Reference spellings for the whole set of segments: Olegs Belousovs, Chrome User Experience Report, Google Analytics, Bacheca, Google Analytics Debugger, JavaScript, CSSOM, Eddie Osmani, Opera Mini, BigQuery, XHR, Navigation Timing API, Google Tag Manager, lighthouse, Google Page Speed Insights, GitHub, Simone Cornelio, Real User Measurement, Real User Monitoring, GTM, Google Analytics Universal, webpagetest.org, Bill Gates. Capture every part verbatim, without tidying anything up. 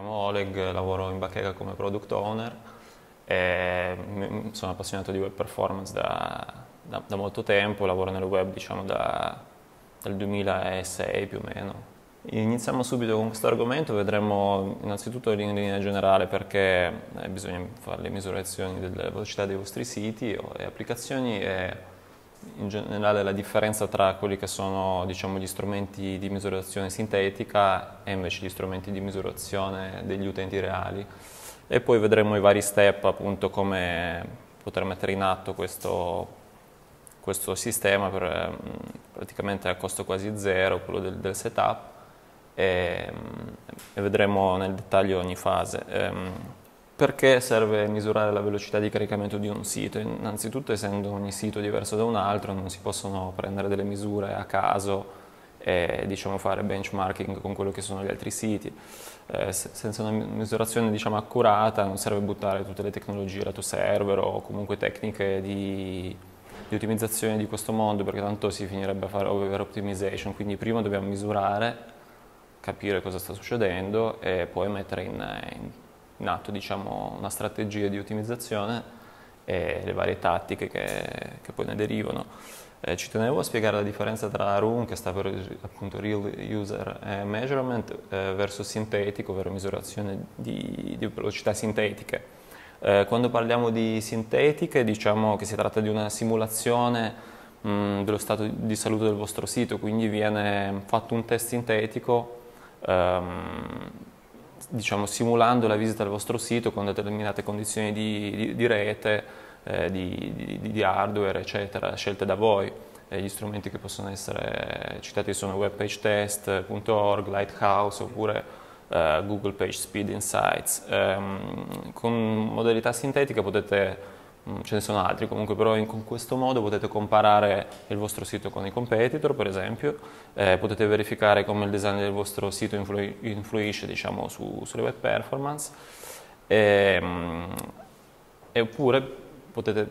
chiamo Oleg, lavoro in Bacheca come product owner e sono appassionato di web performance da, da, da molto tempo, lavoro nel web diciamo da, dal duemilasei più o meno. Iniziamo subito con questo argomento, vedremo innanzitutto in linea generale perché bisogna fare le misurazioni delle velocità dei vostri siti e applicazioni e in generale la differenza tra quelli che sono diciamo, gli strumenti di misurazione sintetica e invece gli strumenti di misurazione degli utenti reali. E poi vedremo i vari step, appunto come poter mettere in atto questo questo sistema per, praticamente a costo quasi zero, quello del, del setup. E vedremo nel dettaglio ogni fase. Perché serve misurare la velocità di caricamento di un sito? Innanzitutto, essendo ogni sito diverso da un altro, non si possono prendere delle misure a caso e diciamo, fare benchmarking con quello che sono gli altri siti. Eh, senza una misurazione diciamo, accurata non serve buttare tutte le tecnologie lato server o comunque tecniche di, di ottimizzazione di questo mondo, perché tanto si finirebbe a fare over optimization, quindi prima dobbiamo misurare, capire cosa sta succedendo e poi mettere in, in, in atto diciamo, una strategia di ottimizzazione e le varie tattiche che, che poi ne derivano. Eh, ci tenevo a spiegare la differenza tra R U M, che sta per appunto Real User Measurement, eh, verso sintetico, ovvero misurazione di, di velocità sintetiche. Eh, quando parliamo di sintetiche diciamo che si tratta di una simulazione mh, dello stato di salute del vostro sito, quindi viene fatto un test sintetico Um, diciamo simulando la visita al vostro sito con determinate condizioni di, di, di rete, eh, di, di, di hardware eccetera, scelte da voi. E gli strumenti che possono essere citati sono webpagetest punto org, Lighthouse oppure eh, Google Page Speed Insights. Um, con modalità sintetica potete, ce ne sono altri comunque, però in, con questo modo potete comparare il vostro sito con i competitor, per esempio, eh, potete verificare come il design del vostro sito influ, influisce diciamo, su, sulle web performance, e, e oppure potete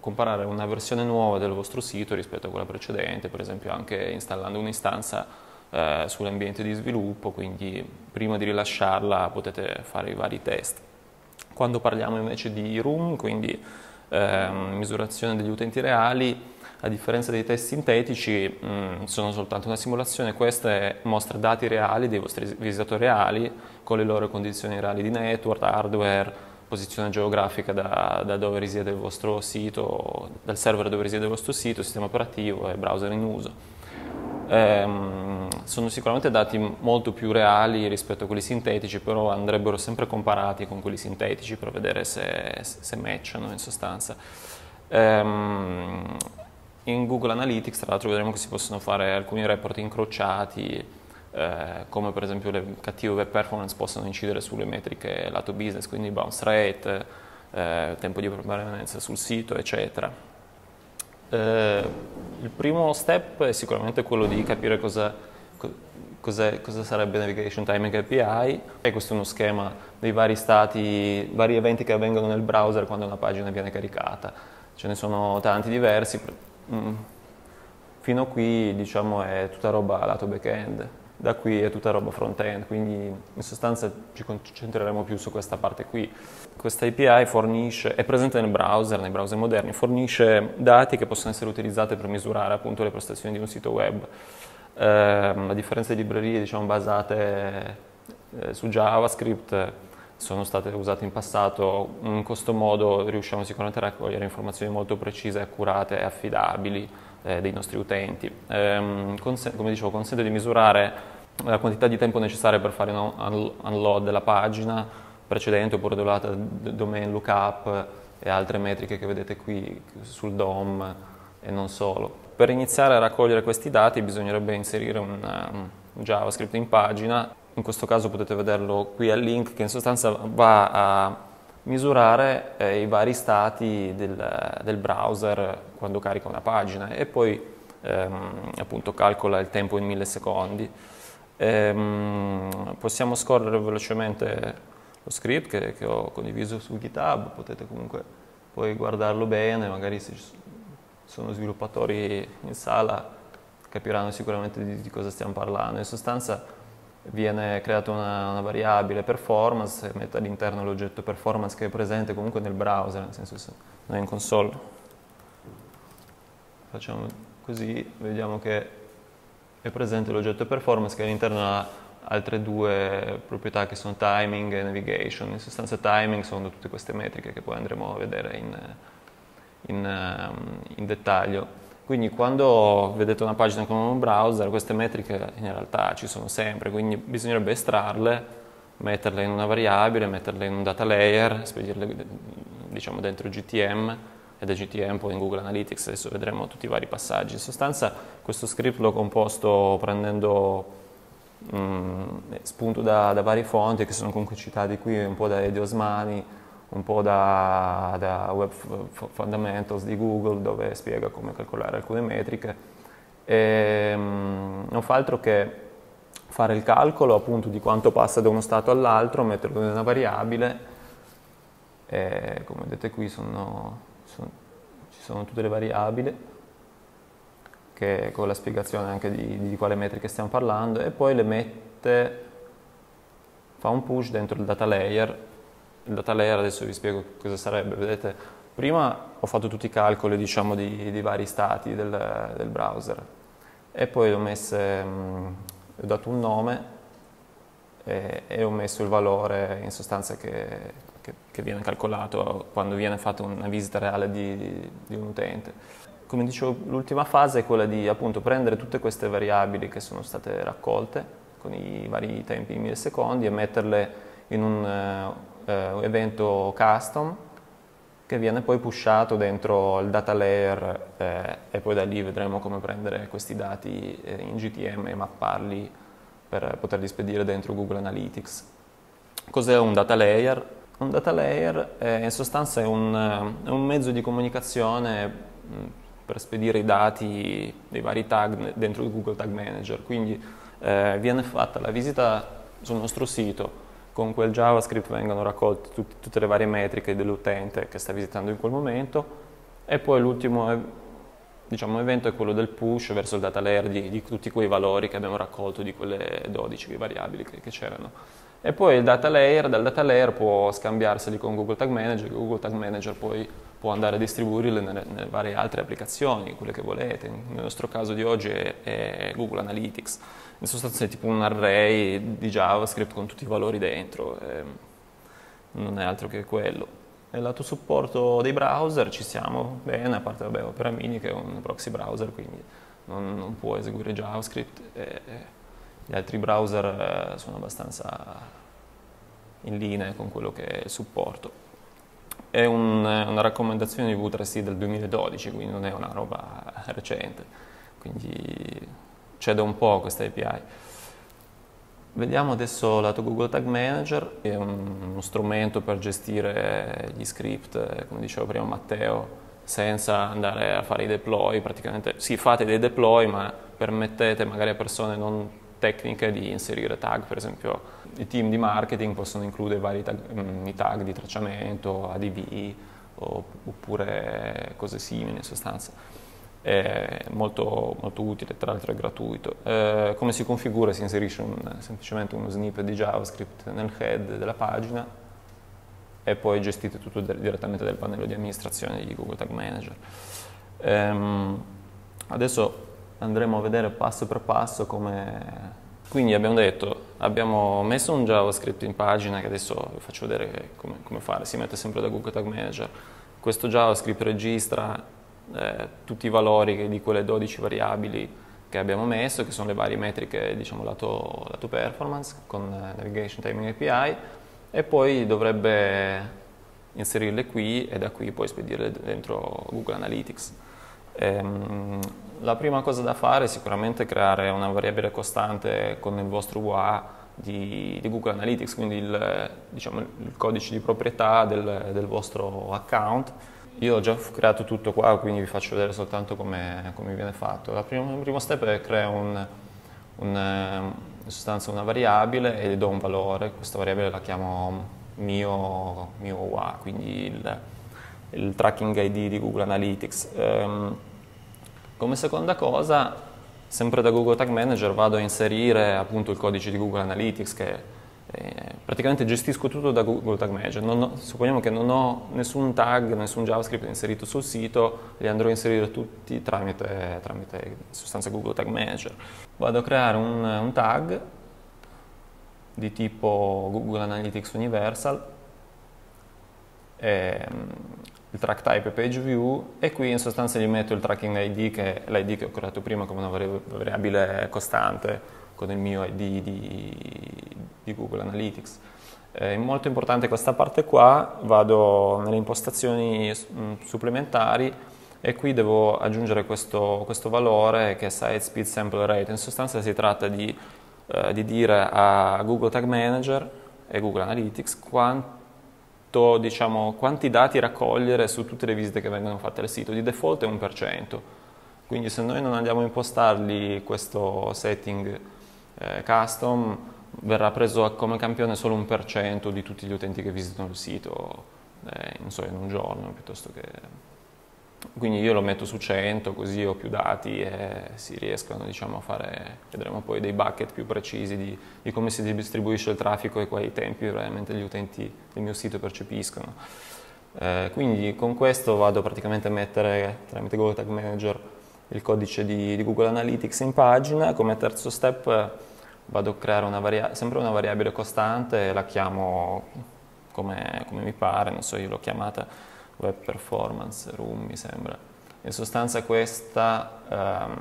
comparare una versione nuova del vostro sito rispetto a quella precedente, per esempio anche installando un'istanza eh, sull'ambiente di sviluppo, quindi prima di rilasciarla potete fare i vari test. Quando parliamo invece di R U M, quindi Eh, misurazione degli utenti reali, a differenza dei test sintetici mh, sono soltanto una simulazione. Queste mostra dati reali dei vostri visitatori reali con le loro condizioni reali di network, hardware, posizione geografica da, da dove risiede il vostro sito, dal server dove risiede il vostro sito, sistema operativo e browser in uso. Eh, sono sicuramente dati molto più reali rispetto a quelli sintetici, però andrebbero sempre comparati con quelli sintetici per vedere se, se matchano in sostanza. Ehm, in Google Analytics tra l'altro vedremo che si possono fare alcuni report incrociati, eh, come per esempio le cattive web performance possono incidere sulle metriche lato business, quindi bounce rate, eh, tempo di permanenza sul sito eccetera. Eh, il primo step è sicuramente quello di capire cosa, cosa, cosa sarebbe Navigation Timing A P I, e questo è uno schema dei vari stati, vari eventi che avvengono nel browser quando una pagina viene caricata. Ce ne sono tanti diversi, fino a qui diciamo è tutta roba lato back-end, da qui è tutta roba front-end, quindi in sostanza ci concentreremo più su questa parte qui. Questa A P I fornisce, è presente nel browser, nei browser moderni, fornisce dati che possono essere utilizzati per misurare appunto le prestazioni di un sito web. Eh, a differenza di librerie diciamo, basate eh, su JavaScript, sono state usate in passato, in questo modo riusciamo sicuramente a raccogliere informazioni molto precise, accurate e affidabili eh, dei nostri utenti. Eh, come dicevo, consente di misurare la quantità di tempo necessaria per fare un unload della pagina precedente oppure dell'altra domain lookup e altre metriche che vedete qui sul D O M e non solo. Per iniziare a raccogliere questi dati bisognerebbe inserire un, un JavaScript in pagina. In questo caso potete vederlo qui al link, che in sostanza va a misurare eh, i vari stati del, del browser quando carica una pagina e poi ehm, appunto calcola il tempo in millisecondi. Ehm, possiamo scorrere velocemente lo script che, che ho condiviso su GitHub, potete comunque poi guardarlo bene, magari se ci sono sviluppatori in sala capiranno sicuramente di, di cosa stiamo parlando. In sostanza viene creata una, una variabile performance, metto all'interno l'oggetto performance che è presente comunque nel browser, nel senso se non è in console. Facciamo così, vediamo che è presente l'oggetto performance che all'interno ha altre due proprietà che sono timing e navigation. In sostanza timing sono tutte queste metriche che poi andremo a vedere in, in, in dettaglio. Quindi quando vedete una pagina con un browser, queste metriche in realtà ci sono sempre, quindi bisognerebbe estrarle, metterle in una variabile, metterle in un data layer, spedirle diciamo dentro G T M, e da G T M poi in Google Analytics, adesso vedremo tutti i vari passaggi. In sostanza questo script l'ho composto prendendo mh, spunto da, da varie fonti che sono comunque citati qui, un po' da Eddie Osmani, un po' da, da Web Fundamentals di Google, dove spiega come calcolare alcune metriche, e mh, non fa altro che fare il calcolo appunto di quanto passa da uno stato all'altro, metterlo in una variabile, e come vedete qui sono, sono, ci sono tutte le variabili, che, con la spiegazione anche di, di quale metriche stiamo parlando, e poi le mette, fa un push dentro il data layer. Il data layer adesso vi spiego cosa sarebbe. Vedete, prima ho fatto tutti i calcoli diciamo di, di vari stati del, del browser, e poi ho, messe, mh, ho dato un nome e, e ho messo il valore in sostanza che, che, che viene calcolato quando viene fatta una visita reale di, di, di un utente. Come dicevo, l'ultima fase è quella di appunto prendere tutte queste variabili che sono state raccolte con i vari tempi in millisecondi e metterle in un Uh, evento custom che viene poi pushato dentro il data layer, eh, e poi da lì vedremo come prendere questi dati eh, in G T M e mapparli per poterli spedire dentro Google Analytics. Cos'è un data layer? Un data layer eh, in sostanza è un, è un mezzo di comunicazione per spedire i dati dei vari tag dentro il Google Tag Manager, quindi eh, viene fatta la visita sul nostro sito. Con quel JavaScript vengono raccolte tut tutte le varie metriche dell'utente che sta visitando in quel momento, e poi l'ultimo ev diciamo, evento è quello del push verso il data layer di, di tutti quei valori che abbiamo raccolto di quelle dodici variabili che c'erano. E poi il data layer, dal data layer può scambiarseli con Google Tag Manager, Google Tag Manager poi può andare a distribuirli nelle, nelle varie altre applicazioni, quelle che volete. Nel nostro caso di oggi è, è Google Analytics. In sostanza è tipo un array di JavaScript con tutti i valori dentro, ehm, non è altro che quello. Nel lato supporto dei browser ci siamo bene, a parte vabbè, Opera Mini che è un proxy browser, quindi non, non può eseguire JavaScript, eh, gli altri browser eh, sono abbastanza in linea con quello che è il supporto. È un, una raccomandazione di W tre C del duemiladodici, quindi non è una roba recente, quindi c'è da un po' questa A P I. Vediamo adesso lato Google Tag Manager, che è un, uno strumento per gestire gli script, come diceva prima Matteo, senza andare a fare i deploy. Praticamente sì, fate dei deploy, ma permettete magari a persone non tecniche di inserire tag. Per esempio i team di marketing possono includere vari tag, i tag di tracciamento, A D V oppure cose simili in sostanza. È molto, molto utile, tra l'altro è gratuito. Eh, come si configura? Si inserisce un, semplicemente uno snippet di JavaScript nel head della pagina e poi gestite tutto direttamente dal pannello di amministrazione di Google Tag Manager. Ehm, adesso andremo a vedere passo per passo come... Quindi abbiamo detto, abbiamo messo un JavaScript in pagina, che adesso vi faccio vedere come, come fare. Si mette sempre da Google Tag Manager. Questo JavaScript registra Eh, tutti i valori di quelle dodici variabili che abbiamo messo, che sono le varie metriche diciamo lato, lato performance con Navigation Timing A P I, e poi dovrebbe inserirle qui e da qui poi spedirle dentro Google Analytics. Ehm, la prima cosa da fare è sicuramente creare una variabile costante con il vostro U A di, di Google Analytics, quindi il, diciamo, il codice di proprietà del, del vostro account. Io ho già creato tutto qua, quindi vi faccio vedere soltanto come, come viene fatto. La prima, il primo step è creare un, un, in sostanza una variabile e le do un valore. Questa variabile la chiamo mio, mio U A, quindi il, il tracking I D di Google Analytics. Um, come seconda cosa sempre da Google Tag Manager vado a inserire appunto il codice di Google Analytics, che eh, praticamente gestisco tutto da Google Tag Manager. Non ho, supponiamo che non ho nessun tag, nessun JavaScript inserito sul sito, li andrò a inserire tutti tramite, tramite in sostanza Google Tag Manager. Vado a creare un, un tag di tipo Google Analytics Universal, e il track type è page view, e qui in sostanza gli metto il tracking I D, che è l'I D che ho creato prima come una variabile costante con il mio I D di, di Google Analytics. È molto importante questa parte qua. Vado nelle impostazioni supplementari e qui devo aggiungere questo, questo valore che è site speed sample rate. In sostanza si tratta di, eh, di dire a Google Tag Manager e Google Analytics quanto Diciamo, quanti dati raccogliere su tutte le visite che vengono fatte al sito. Di default è un per cento, quindi se noi non andiamo a impostarli questo setting eh, custom, verrà preso come campione solo un per cento di tutti gli utenti che visitano il sito eh, non so, in un giorno, piuttosto che... Quindi io lo metto su cento, così ho più dati e si riescono, diciamo, a fare, vedremo poi, dei bucket più precisi di, di come si distribuisce il traffico e quali tempi veramente gli utenti del mio sito percepiscono. Eh, quindi con questo vado praticamente a mettere tramite Google Tag Manager il codice di, di Google Analytics in pagina. Come terzo step vado a creare una variabile, sempre una variabile costante, e la chiamo come, come mi pare, non so, io l'ho chiamata web performance room, mi sembra. In sostanza questa ehm,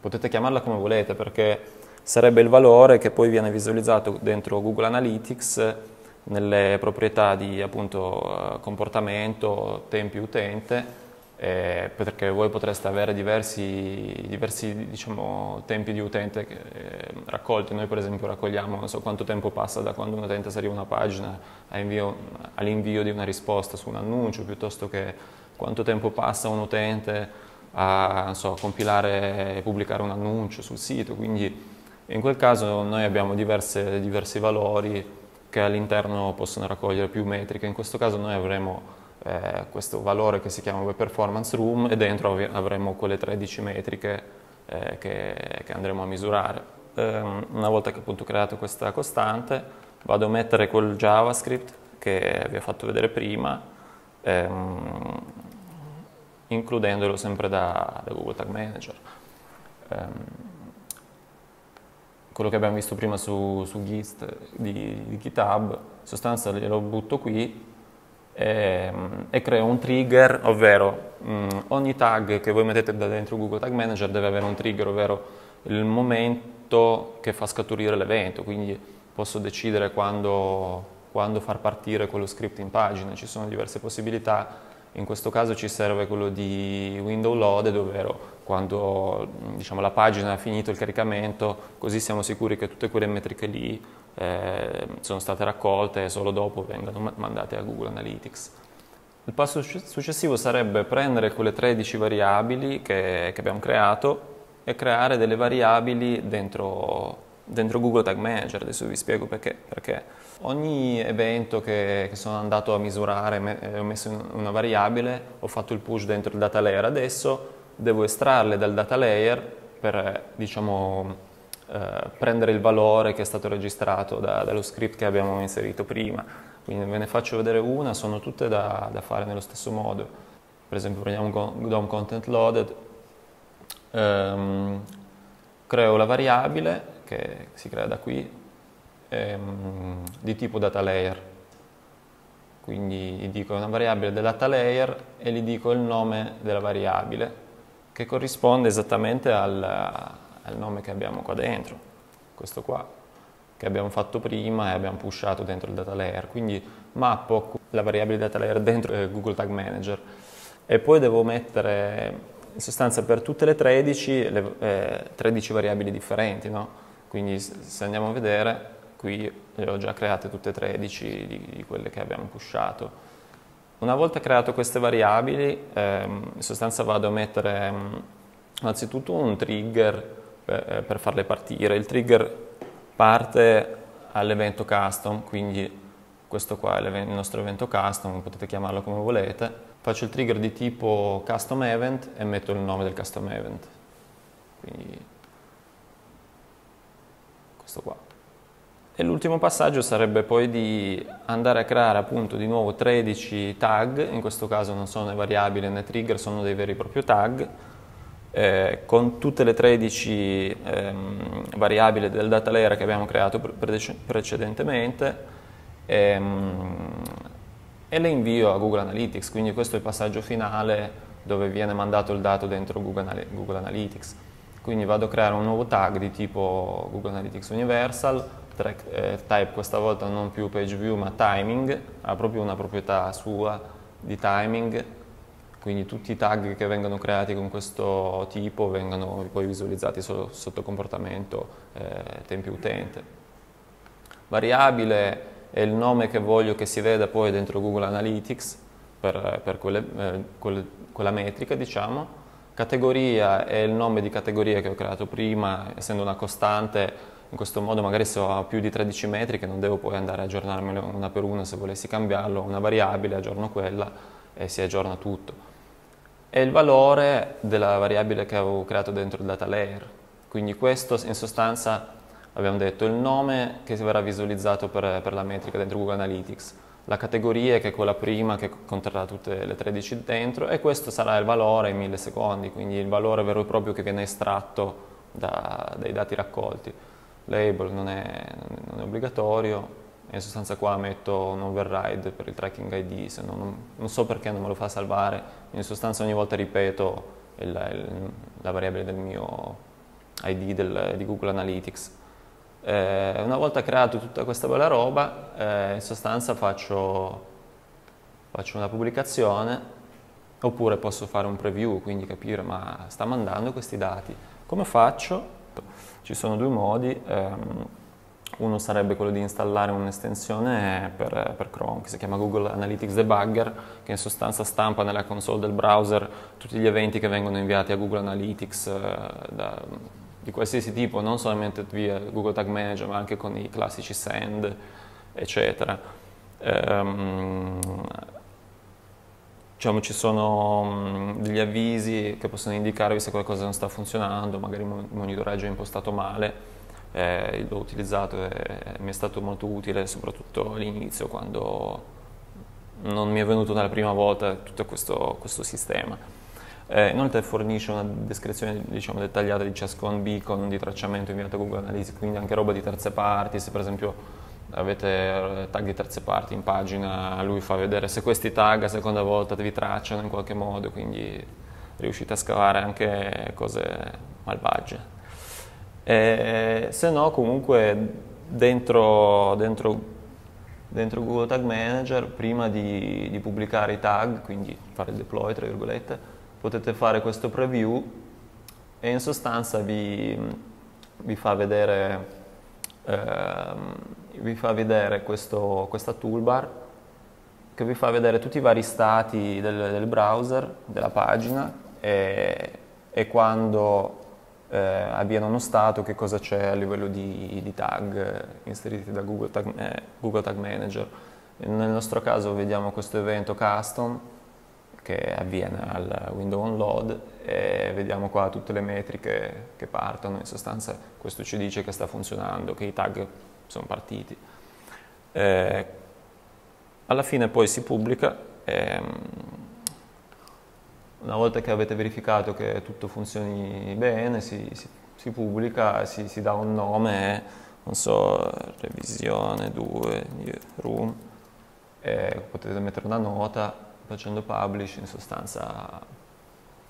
potete chiamarla come volete, perché sarebbe il valore che poi viene visualizzato dentro Google Analytics nelle proprietà di, appunto, comportamento, tempi utente, eh, perché voi potreste avere diversi, diversi diciamo, tempi di utente che, eh, raccolti. Noi per esempio raccogliamo, non so, quanto tempo passa da quando un utente si arriva a una pagina all'invio di una risposta su un annuncio, piuttosto che quanto tempo passa un utente a, non so, compilare e pubblicare un annuncio sul sito. Quindi in quel caso noi abbiamo diverse, diversi valori che all'interno possono raccogliere più metriche. In questo caso noi avremo eh, questo valore che si chiama Web Performance Room, e dentro avremo quelle tredici metriche eh, che, che andremo a misurare. Eh, una volta che appunto ho creato questa costante, vado a mettere quel JavaScript che vi ho fatto vedere prima, ehm, includendolo sempre da, da Google Tag Manager. Ehm, quello che abbiamo visto prima su, su Git di, di GitHub, in sostanza lo butto qui e, e creo un trigger, ovvero mh, ogni tag che voi mettete da dentro Google Tag Manager deve avere un trigger, ovvero il momento che fa scaturire l'evento. Quindi posso decidere quando, quando far partire quello script in pagina. Ci sono diverse possibilità. In questo caso ci serve quello di window loaded, ovvero quando, diciamo, la pagina ha finito il caricamento, così siamo sicuri che tutte quelle metriche lì eh, sono state raccolte e solo dopo vengano mandate a Google Analytics. Il passo successivo sarebbe prendere quelle tredici variabili che, che abbiamo creato e creare delle variabili dentro dentro Google Tag Manager. Adesso vi spiego perché. Perché ogni evento che, che sono andato a misurare, me, ho messo in una variabile, ho fatto il push dentro il data layer. Adesso devo estrarle dal data layer per, diciamo, eh, prendere il valore che è stato registrato da, dallo script che abbiamo inserito prima. Quindi ve ne faccio vedere una, sono tutte da, da fare nello stesso modo. Per esempio prendiamo DOM content loaded, ehm, creo la variabile che si crea da qui, ehm, di tipo data layer. Quindi gli dico una variabile del data layer e gli dico il nome della variabile, che corrisponde esattamente al, al nome che abbiamo qua dentro, questo qua, che abbiamo fatto prima e abbiamo pushato dentro il data layer. Quindi mappo la variabile data layer dentro eh, Google Tag Manager, e poi devo mettere, in sostanza, per tutte le tredici, le, eh, tredici variabili differenti, no? Quindi se andiamo a vedere, qui le ho già create tutte tredici di, di quelle che abbiamo pushato. Una volta creato queste variabili, ehm, in sostanza vado a mettere innanzitutto un trigger per, per farle partire. Il trigger parte all'evento custom, quindi questo qua è il nostro evento custom, potete chiamarlo come volete. Faccio il trigger di tipo custom event e metto il nome del custom event. Quindi questo qua. E l'ultimo passaggio sarebbe poi di andare a creare appunto di nuovo tredici tag, in questo caso non sono né variabili né trigger, sono dei veri e propri tag, eh, con tutte le tredici ehm, variabili del data layer che abbiamo creato pre precedentemente ehm, e le invio a Google Analytics, quindi questo è il passaggio finale dove viene mandato il dato dentro Google, Anal Google Analytics. Quindi vado a creare un nuovo tag di tipo Google Analytics Universal, track, eh, type questa volta non più page view ma timing, ha proprio una proprietà sua di timing, quindi tutti i tag che vengono creati con questo tipo vengono poi visualizzati solo sotto comportamento eh, tempi utente. Variabile è il nome che voglio che si veda poi dentro Google Analytics per, per quelle, eh, quelle, quella metrica, diciamo. Categoria è il nome di categoria che ho creato prima, essendo una costante, in questo modo magari se ho più di tredici metriche non devo poi andare a aggiornarmele una per una, se volessi cambiarlo, una variabile, aggiorno quella e si aggiorna tutto. E il valore della variabile che avevo creato dentro il data layer, quindi questo in sostanza abbiamo detto il nome che verrà visualizzato per, per la metrica dentro Google Analytics, la categoria che è quella prima che conterrà tutte le tredici dentro e questo sarà il valore in millisecondi, quindi il valore vero e proprio che viene estratto da, dai dati raccolti. Label non è, non è obbligatorio e in sostanza qua metto un override per il tracking I D, se no, non, non so perché non me lo fa salvare, in sostanza ogni volta ripeto il, il, la variabile del mio I D del, di Google Analytics. Eh, una volta creato tutta questa bella roba, eh, in sostanza faccio, faccio una pubblicazione oppure posso fare un preview, quindi capire ma sta mandando questi dati. Come faccio? Ci sono due modi, ehm, uno sarebbe quello di installare un'estensione per, per Chrome che si chiama Google Analytics Debugger, che in sostanza stampa nella console del browser tutti gli eventi che vengono inviati a Google Analytics eh, da, di qualsiasi tipo, non solamente via Google Tag Manager ma anche con i classici send eccetera. Ehm, diciamo ci sono degli avvisi che possono indicarvi se qualcosa non sta funzionando, magari il monitoraggio è impostato male, eh, l'ho utilizzato e mi è stato molto utile soprattutto all'inizio quando non mi è venuto dalla prima volta tutto questo, questo sistema. Eh, inoltre fornisce una descrizione diciamo, dettagliata di ciascun beacon di tracciamento inviato a Google Analytics, quindi anche roba di terze parti, se per esempio avete tag di terze parti in pagina, lui fa vedere se questi tag a seconda volta vi tracciano in qualche modo, quindi riuscite a scavare anche cose malvagie. Eh, se no comunque dentro, dentro Dentro Google Tag Manager, prima di, di pubblicare i tag, quindi fare il deploy, tra virgolette, potete fare questo preview e in sostanza vi, vi fa vedere, eh, vi fa vedere questo, questa toolbar che vi fa vedere tutti i vari stati del, del browser, della pagina e, e quando eh, abbiano uno stato che cosa c'è a livello di, di tag inseriti da Google Tag, eh, Google Tag Manager. Nel nostro caso vediamo questo evento custom che avviene al window on load e vediamo qua tutte le metriche che partono, in sostanza questo ci dice che sta funzionando, che i tag sono partiti. Eh, alla fine poi si pubblica e, una volta che avete verificato che tutto funzioni bene, si, si, si pubblica, si, si dà un nome, non so, revisione due, room, e potete mettere una nota facendo publish, in sostanza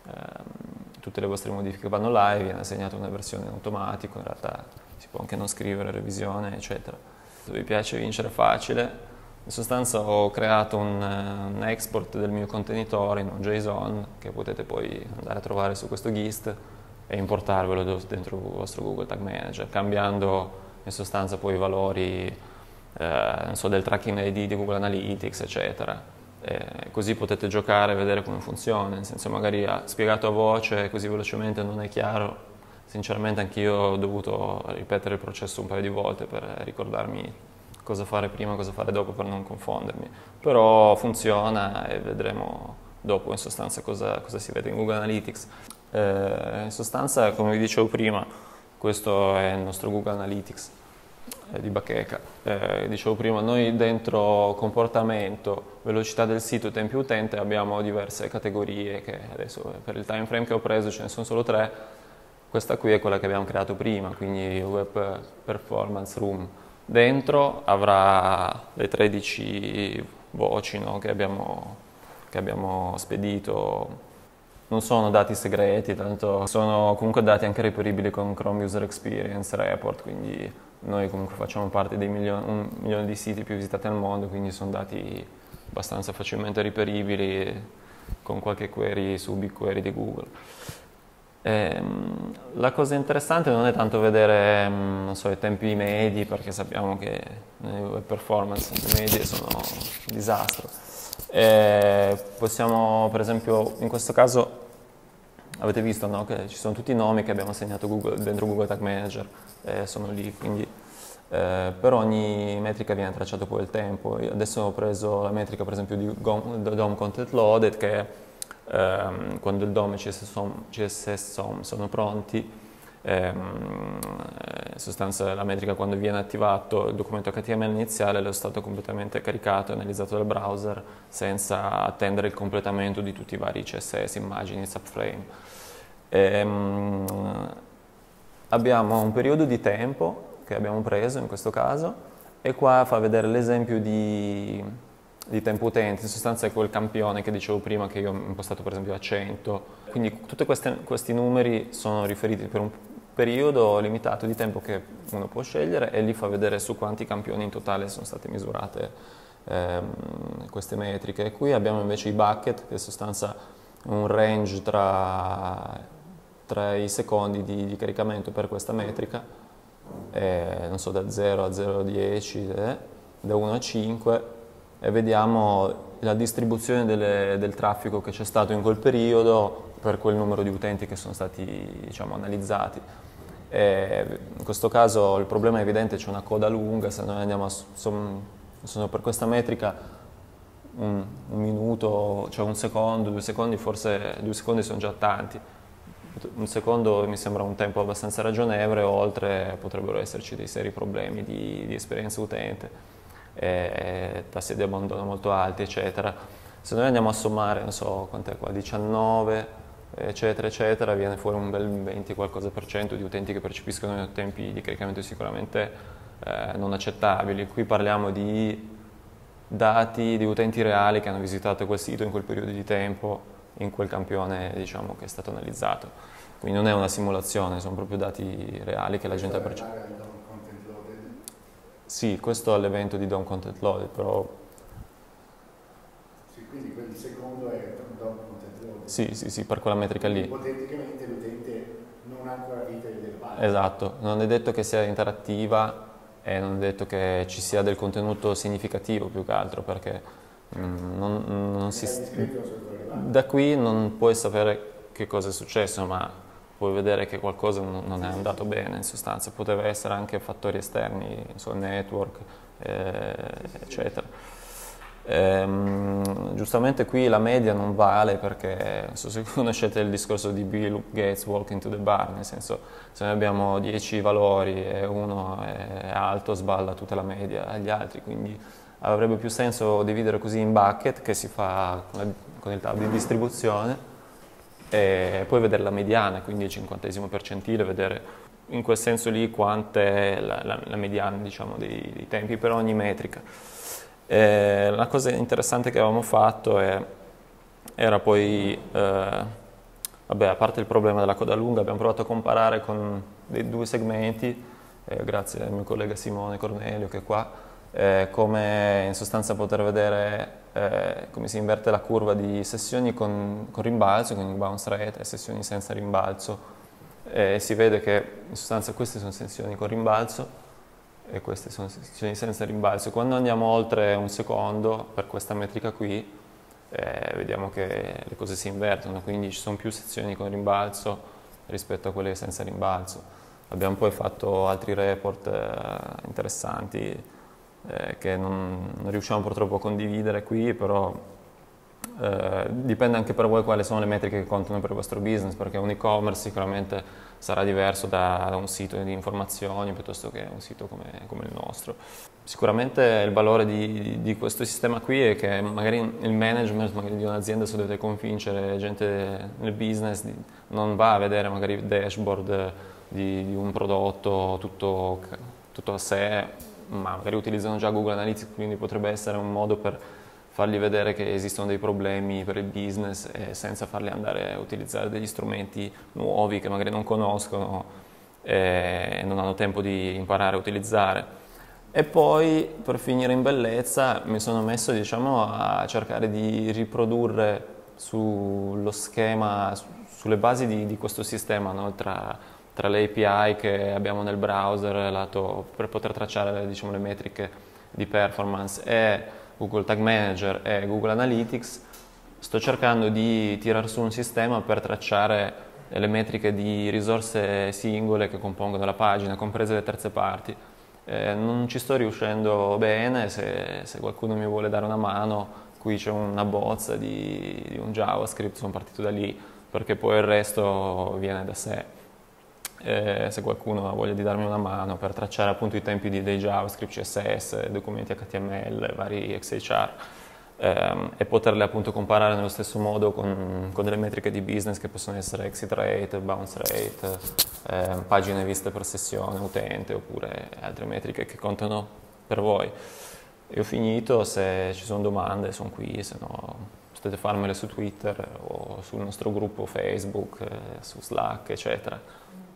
ehm, tutte le vostre modifiche vanno là e viene assegnata una versione in automatico, in realtà si può anche non scrivere revisione, eccetera. Se vi piace vincere facile, in sostanza ho creato un, un export del mio contenitore in un JSON che potete poi andare a trovare su questo gist e importarvelo dentro il vostro Google Tag Manager, cambiando in sostanza poi i valori eh, non so, del tracking I D di Google Analytics, eccetera. Eh, così potete giocare e vedere come funziona, nel senso magari ha spiegato a voce così velocemente non è chiaro, sinceramente anch'io ho dovuto ripetere il processo un paio di volte per ricordarmi cosa fare prima, cosa fare dopo per non confondermi, però funziona e vedremo dopo in sostanza cosa, cosa si vede in Google Analytics. Eh, in sostanza, come vi dicevo prima, questo è il nostro Google Analytics. di Bacheca. Eh, dicevo prima, noi dentro comportamento, velocità del sito, tempi utente abbiamo diverse categorie che adesso per il time frame che ho preso ce ne sono solo tre. Questa qui è quella che abbiamo creato prima, quindi Web Performance Room. Dentro avrà le tredici voci, no, che abbiamo, che abbiamo spedito. Non sono dati segreti, tanto sono comunque dati anche reperibili con Chrome User Experience Report, quindi noi comunque facciamo parte dei milioni, un milione di siti più visitati al mondo, quindi sono dati abbastanza facilmente reperibili con qualche query su BigQuery di Google. E la cosa interessante non è tanto vedere, non so, i tempi medi, perché sappiamo che le performance medie sono un disastro. E possiamo, per esempio, in questo caso avete visto, no, che ci sono tutti i nomi che abbiamo segnato Google, dentro Google Tag Manager, eh, sono lì, quindi eh, per ogni metrica viene tracciato poi il tempo. Io adesso ho preso la metrica per esempio di D O M Content Loaded, che ehm, quando il D O M e C S S O M sono pronti, ehm, in sostanza la metrica quando viene attivato il documento H T M L iniziale, lo stato completamente caricato e analizzato dal browser senza attendere il completamento di tutti i vari C S S, immagini, subframe. Ehm, abbiamo un periodo di tempo che abbiamo preso in questo caso, e qua fa vedere l'esempio di, di tempo utente. In sostanza è quel campione che dicevo prima, che io ho impostato per esempio a cento, quindi tutti questi numeri sono riferiti per un periodo limitato di tempo che uno può scegliere, e lì fa vedere su quanti campioni in totale sono state misurate ehm, queste metriche. Qui abbiamo invece i bucket, che in sostanza un range tra, tra i secondi di, di caricamento per questa metrica, eh, non so, da zero a zero virgola dieci, eh, da uno a cinque, e vediamo la distribuzione delle, del traffico che c'è stato in quel periodo per quel numero di utenti che sono stati, diciamo, analizzati. E in questo caso il problema è evidente, c'è una coda lunga. Se noi andiamo a, sono, sono per questa metrica un, un minuto, cioè un secondo, due secondi, forse due secondi sono già tanti. Un secondo mi sembra un tempo abbastanza ragionevole, oltre potrebbero esserci dei seri problemi di, di esperienza utente, e tassi di abbandono molto alti, eccetera. Se noi andiamo a sommare, non so quant'è qua, diciannove, eccetera eccetera, viene fuori un bel venti qualcosa per cento di utenti che percepiscono tempi di caricamento sicuramente eh, non accettabili. Qui parliamo di dati di utenti reali che hanno visitato quel sito in quel periodo di tempo, in quel campione, diciamo, che è stato analizzato, quindi non è una simulazione, sono proprio dati reali che la gente ha percepito. Sì, questo è l'evento di D O M Content Loaded, però sì, quindi quel secondo è D O M Content Loaded. Sì, sì, sì, per quella metrica lì. Ipoteticamente l'utente non ha ancora vita di verbale. Esatto, non è detto che sia interattiva e non è detto che ci sia del contenuto significativo, più che altro, perché mm, non, non si... Da qui non puoi sapere che cosa è successo, ma puoi vedere che qualcosa non è andato bene, in sostanza. Poteva essere anche fattori esterni, sul network, eh, eccetera. Ehm, giustamente qui la media non vale, perché se conoscete il discorso di Bill Gates walk into the bar, nel senso, se noi abbiamo dieci valori e uno è alto, sballa tutta la media agli altri, quindi avrebbe più senso dividere così in bucket, che si fa con, la, con il tab di distribuzione, e poi vedere la mediana, quindi il cinquantesimo percentile, vedere in quel senso lì quant'è la, la, la mediana, diciamo, dei, dei tempi per ogni metrica. E la cosa interessante che avevamo fatto è, era poi, eh, vabbè, a parte il problema della coda lunga, abbiamo provato a comparare con dei due segmenti, eh, grazie al mio collega Simone Cornelio che è qua, Eh, come in sostanza poter vedere eh, come si inverte la curva di sessioni con, con rimbalzo, con il bounce rate, e sessioni senza rimbalzo, e si vede che in sostanza queste sono sessioni con rimbalzo e queste sono sessioni senza rimbalzo. Quando andiamo oltre un secondo per questa metrica qui, eh, vediamo che le cose si invertono, quindi ci sono più sessioni con rimbalzo rispetto a quelle senza rimbalzo. Abbiamo poi fatto altri report eh, interessanti, Eh, che non, non riusciamo purtroppo a condividere qui, però Eh, dipende anche per voi quali sono le metriche che contano per il vostro business, perché un e-commerce sicuramente sarà diverso da, da un sito di informazioni piuttosto che un sito come, come il nostro. Sicuramente il valore di, di questo sistema qui è che magari il management magari di un'azienda, se dovete convincere gente nel business, non va a vedere magari il dashboard di, di un prodotto tutto, tutto a sé, ma magari utilizzano già Google Analytics, quindi potrebbe essere un modo per fargli vedere che esistono dei problemi per il business e senza farli andare a utilizzare degli strumenti nuovi che magari non conoscono e non hanno tempo di imparare a utilizzare. E poi, per finire in bellezza, mi sono messo, diciamo, a cercare di riprodurre sullo schema, sulle basi di, di questo sistema, no? tra, tra le A P I che abbiamo nel browser lato, per poter tracciare, diciamo, le metriche di performance, e Google Tag Manager e Google Analytics, sto cercando di tirar su un sistema per tracciare le metriche di risorse singole che compongono la pagina, comprese le terze parti. Eh, non ci sto riuscendo bene, se, se qualcuno mi vuole dare una mano, qui c'è una bozza di, di un JavaScript, sono partito da lì, perché poi il resto viene da sé. Eh, se qualcuno ha voglia di darmi una mano per tracciare appunto i tempi di, dei JavaScript, C S S, documenti H T M L, vari X H R, ehm, e poterle appunto comparare nello stesso modo con, con delle metriche di business che possono essere exit rate, bounce rate, ehm, pagine viste per sessione, utente, oppure altre metriche che contano per voi. E ho finito, se ci sono domande sono qui, se no potete farmele su Twitter o sul nostro gruppo Facebook, eh, su Slack, eccetera.